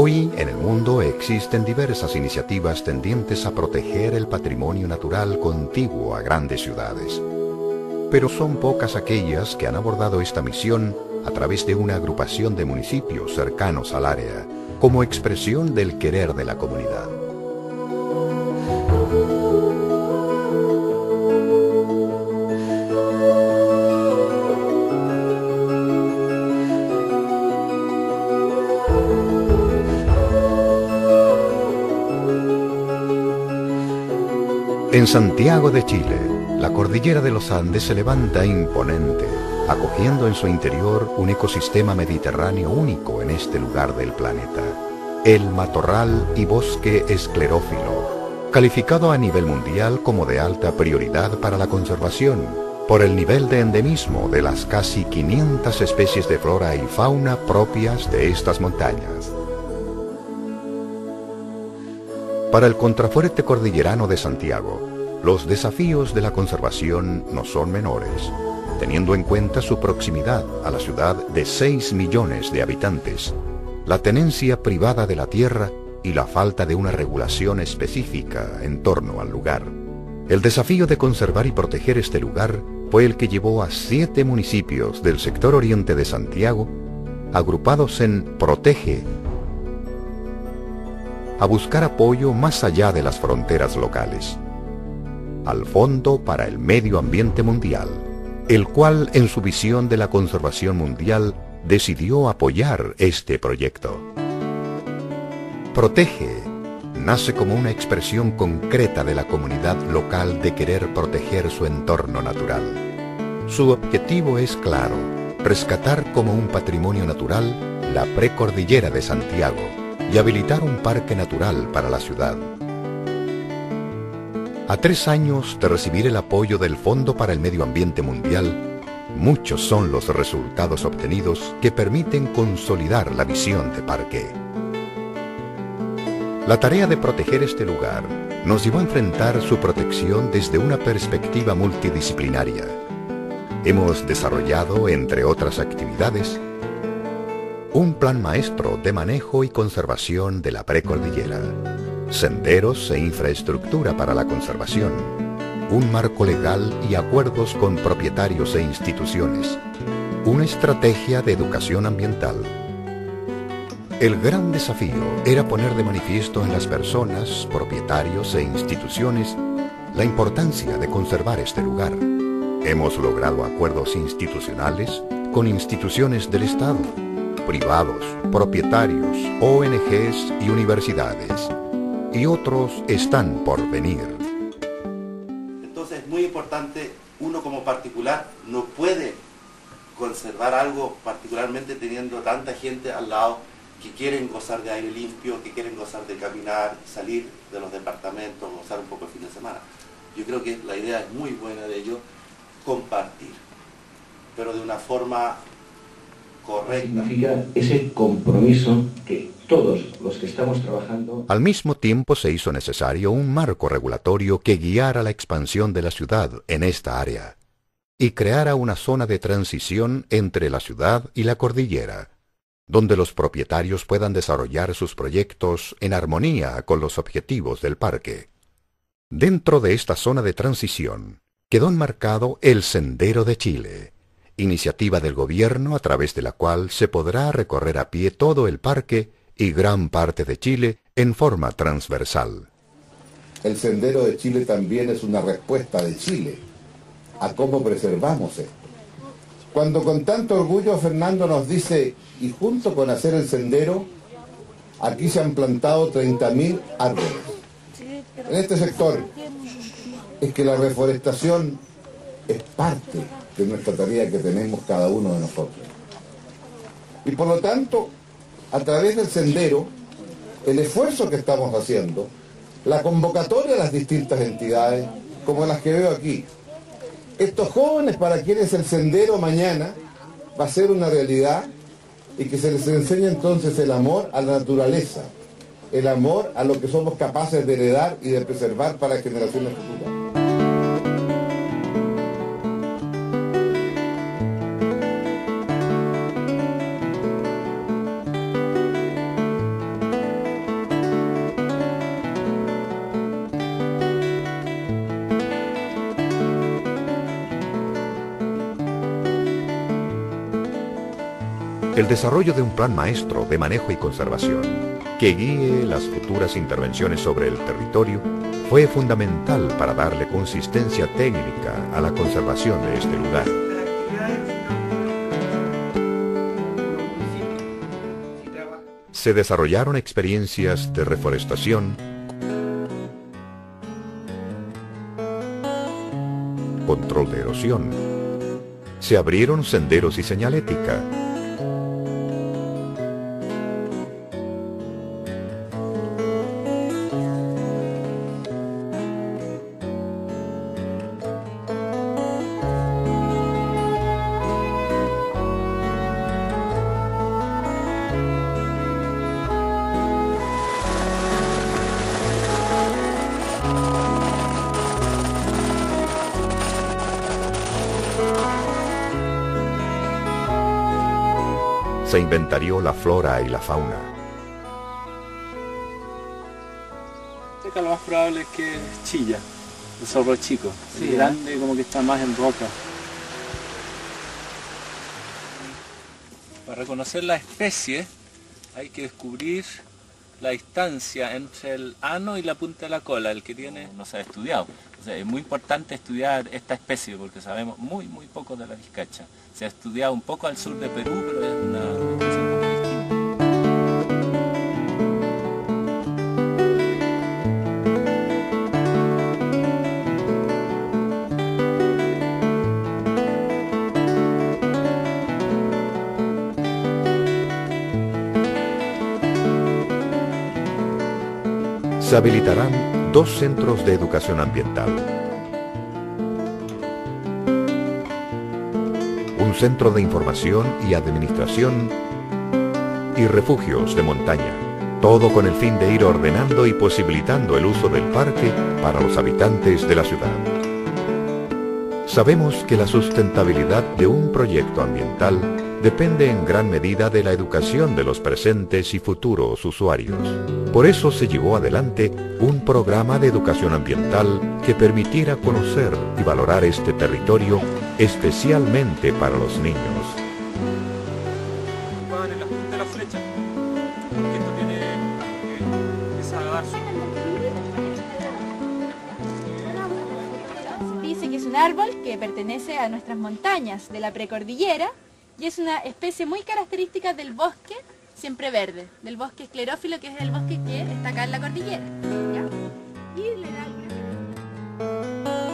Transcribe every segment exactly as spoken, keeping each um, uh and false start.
Hoy en el mundo existen diversas iniciativas tendientes a proteger el patrimonio natural contiguo a grandes ciudades. Pero son pocas aquellas que han abordado esta misión a través de una agrupación de municipios cercanos al área, como expresión del querer de la comunidad. En Santiago de Chile, la cordillera de los Andes se levanta imponente, acogiendo en su interior un ecosistema mediterráneo único en este lugar del planeta, el matorral y bosque esclerófilo, calificado a nivel mundial como de alta prioridad para la conservación, por el nivel de endemismo de las casi quinientas especies de flora y fauna propias de estas montañas. Para el contrafuerte cordillerano de Santiago, los desafíos de la conservación no son menores, teniendo en cuenta su proximidad a la ciudad de seis millones de habitantes, la tenencia privada de la tierra y la falta de una regulación específica en torno al lugar. El desafío de conservar y proteger este lugar fue el que llevó a siete municipios del sector oriente de Santiago, agrupados en Protege, a buscar apoyo más allá de las fronteras locales, al Fondo para el Medio Ambiente Mundial, el cual en su visión de la conservación mundial decidió apoyar este proyecto. Protege nace como una expresión concreta de la comunidad local de querer proteger su entorno natural. Su objetivo es claro: rescatar como un patrimonio natural la precordillera de Santiago y habilitar un parque natural para la ciudad. A tres años de recibir el apoyo del Fondo para el Medio Ambiente Mundial, muchos son los resultados obtenidos que permiten consolidar la visión de parque. La tarea de proteger este lugar nos llevó a enfrentar su protección desde una perspectiva multidisciplinaria. Hemos desarrollado, entre otras actividades, un plan maestro de manejo y conservación de la precordillera, senderos e infraestructura para la conservación, un marco legal y acuerdos con propietarios e instituciones, una estrategia de educación ambiental. El gran desafío era poner de manifiesto en las personas, propietarios e instituciones la importancia de conservar este lugar. Hemos logrado acuerdos institucionales con instituciones del Estado, privados, propietarios, O N Ges y universidades, y otros están por venir. Entonces es muy importante, uno como particular no puede conservar algo, particularmente teniendo tanta gente al lado que quieren gozar de aire limpio, que quieren gozar de caminar, salir de los departamentos, gozar un poco el fin de semana. Yo creo que la idea es muy buena de ello, compartir, pero de una forma significa ese compromiso que todos los que estamos trabajando. Al mismo tiempo se hizo necesario un marco regulatorio que guiara la expansión de la ciudad en esta área y creara una zona de transición entre la ciudad y la cordillera, donde los propietarios puedan desarrollar sus proyectos en armonía con los objetivos del parque. Dentro de esta zona de transición quedó enmarcado el Sendero de Chile, iniciativa del gobierno a través de la cual se podrá recorrer a pie todo el parque y gran parte de Chile en forma transversal. El Sendero de Chile también es una respuesta de Chile a cómo preservamos esto. Cuando con tanto orgullo Fernando nos dice, y junto con hacer el sendero, aquí se han plantado treinta mil árboles. En este sector es que la reforestación es parte de nuestra tarea que tenemos cada uno de nosotros. Y por lo tanto, a través del sendero, el esfuerzo que estamos haciendo, la convocatoria de las distintas entidades, como las que veo aquí, estos jóvenes para quienes el sendero mañana va a ser una realidad y que se les enseñe entonces el amor a la naturaleza, el amor a lo que somos capaces de heredar y de preservar para generaciones futuras. el desarrollo de un plan maestro de manejo y conservación que guíe las futuras intervenciones sobre el territorio fue fundamental para darle consistencia técnica a la conservación de este lugar. Se desarrollaron experiencias de reforestación, control de erosión, se abrieron senderos y señalética, se inventarió la flora y la fauna. Acá lo más probable es que chilla, el zorro chico. Sí, grande como que está más en roca. Para reconocer la especie hay que descubrir la distancia entre el ano y la punta de la cola, el que tiene no se ha estudiado. O sea, es muy importante estudiar esta especie porque sabemos muy, muy poco de la vizcacha. Se ha estudiado un poco al sur de Perú, pero es una... Se habilitarán dos centros de educación ambiental. Un centro de información y administración y refugios de montaña. Todo con el fin de ir ordenando y posibilitando el uso del parque para los habitantes de la ciudad. Sabemos que la sustentabilidad de un proyecto ambiental depende en gran medida de la educación de los presentes y futuros usuarios. Por eso se llevó adelante un programa de educación ambiental que permitiera conocer y valorar este territorio especialmente para los niños. Dice que es un árbol que pertenece a nuestras montañas de la precordillera. Y es una especie muy característica del bosque siempre verde, del bosque esclerófilo, que es el bosque que está acá en la cordillera. ¿Ya? Y le da alguna...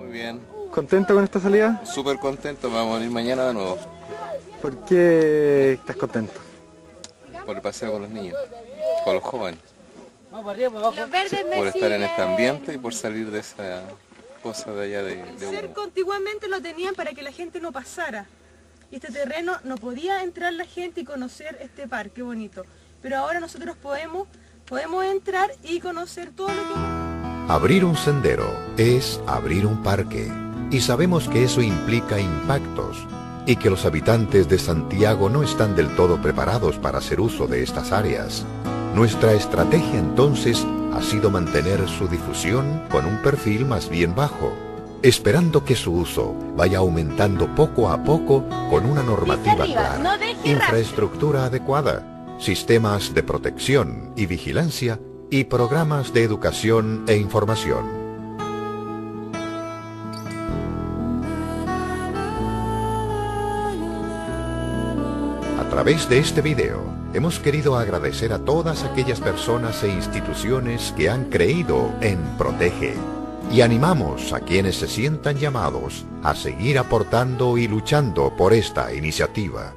Muy bien. ¿Contento con esta salida? Súper contento, vamos a venir mañana de nuevo. ¿Por qué estás contento? Por el paseo con los niños, con los jóvenes. Por estar en este ambiente y por salir de esa cosa de allá de... El cerco antiguamente lo tenían para que la gente no pasara. Y este terreno no podía entrar la gente y conocer este parque bonito. Pero ahora nosotros podemos, podemos entrar y conocer todo lo que... Abrir un sendero es abrir un parque. Y sabemos que eso implica impactos. Y que los habitantes de Santiago no están del todo preparados para hacer uso de estas áreas. Nuestra estrategia entonces ha sido mantener su difusión con un perfil más bien bajo, esperando que su uso vaya aumentando poco a poco con una normativa clara, infraestructura adecuada, sistemas de protección y vigilancia y programas de educación e información. A través de este video, hemos querido agradecer a todas aquellas personas e instituciones que han creído en Protege y animamos a quienes se sientan llamados a seguir aportando y luchando por esta iniciativa.